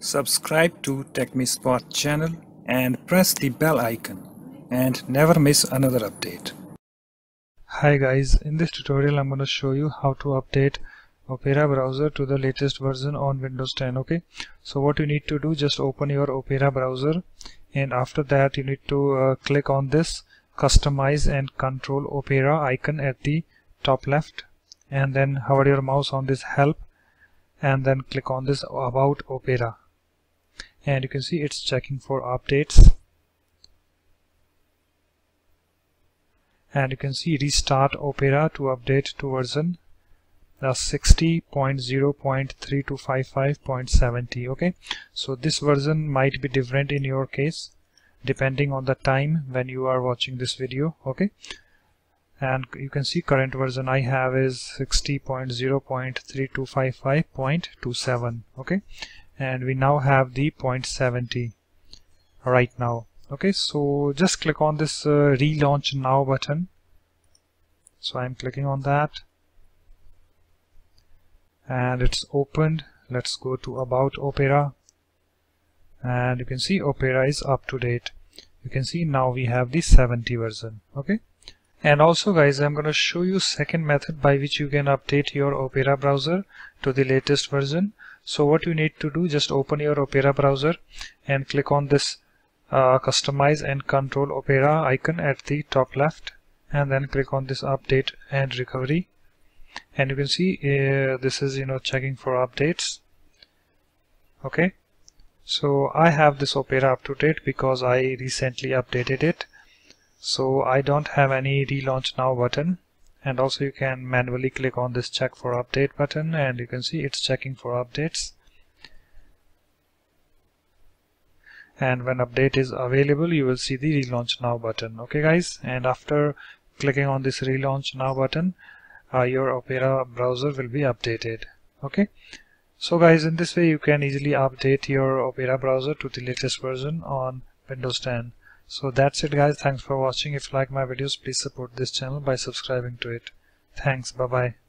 Subscribe to TechMeSpot channel and press the bell icon and never miss another update. Hi guys, in this tutorial I'm going to show you how to update Opera browser to the latest version on Windows 10. Okay, so what you need to do, just open your Opera browser, and after that you need to click on this customize and control Opera icon at the top left, and then hover your mouse on this help and then click on this about Opera, and you can see it's checking for updates, and you can see restart Opera to update to version 60.0.3255.70. okay, so this version might be different in your case depending on the time when you are watching this video. Okay, and you can see current version I have is 60.0.3255.27. okay, and we now have the 0.70 right now. Okay, so just click on this relaunch now button, so I'm clicking on that and it's opened. Let's go to about Opera, and you can see Opera is up to date. You can see now we have the 70 version. Okay, and also guys, I'm going to show you second method by which you can update your Opera browser to the latest version. So what you need to do, just open your Opera browser and click on this customize and control Opera icon at the top left, and then click on this update and recovery, and you can see this is checking for updates. Okay, so I have this Opera up to date because I recently updated it, so I don't have any relaunch now button. And also you can manually click on this check for update button, and you can see it's checking for updates, and when update is available you will see the relaunch now button. Okay guys, and after clicking on this relaunch now button your Opera browser will be updated. Okay, so guys, in this way you can easily update your Opera browser to the latest version on Windows 10. So that's it guys, thanks for watching. If you like my videos, please support this channel by subscribing to it. Thanks, bye bye.